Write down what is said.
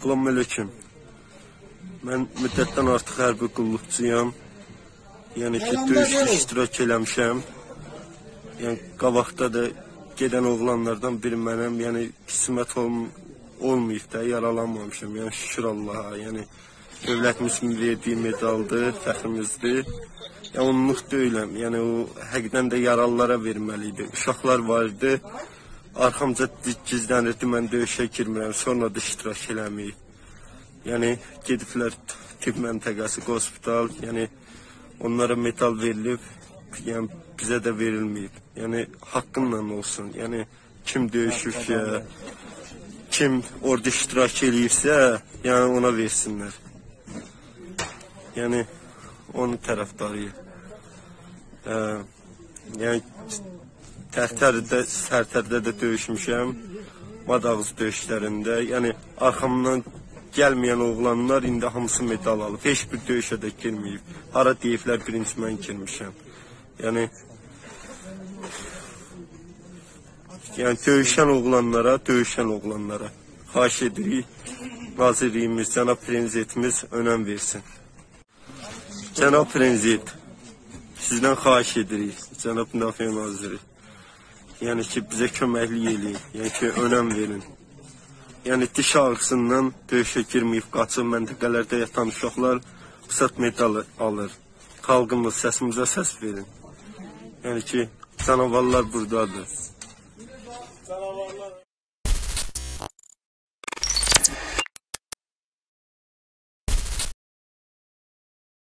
Salam aleyküm. Mən müddətdən artıq hərbi qulluqçuyam. Yəni ki, döyüşdə iştirak eləmişəm. Yəni, qabaqda da gedən oğlanlardan biri mənəm. Yəni, qismət olmayıb da, yaralanmamışam. Yəni, şükür Allaha. Yəni, dövlətimiz verdiyi medaldır, fəxrimizdir. Yəni, onluq deyiləm. Yəni, o həqiqdən də yaralılara verməliydi. Uşaqlar var idi. Arxamca gizlənirdi, mən döyüşə girmirəm, sonra da iştirak eləmiyik. Yəni, gediblər tibb məntəqəsi, hospital, yəni, onlara medal verilib, yəni, bizə də verilməyib. Yəni, haqqınla olsun, yəni, kim döyüşübsə, kim orada iştirak eləyibsə, yəni, ona versinlər. Yəni, onun tərəfdarıyıq. Yəni, Tərtərdə də döyüşmüşəm, Madağız döyüşlərində. Yəni, arxamdan gəlməyən oğlanlar indi hamısı medal alıb. Heç bir döyüşə də girməyib. Hara deyiblər, birinci mən girmişəm. Yəni, döyüşən oğlanlara xahiş edirik, nazirliyimiz, cənab prezidentimiz önəm versin. Cənab prezident, sizdən xahiş edirik, cənab müdafiə naziri. Yəni ki, bizə köməklik eləyin, yəni ki, önəm verin. Yəni, diş ağrısından döyüşə girməyib, qaçıb məntəqələrdə yatan uşaqlar qısat medalı alır. Xalqımız, səsimizə səs verin. Yəni ki, canavarlar buradadır.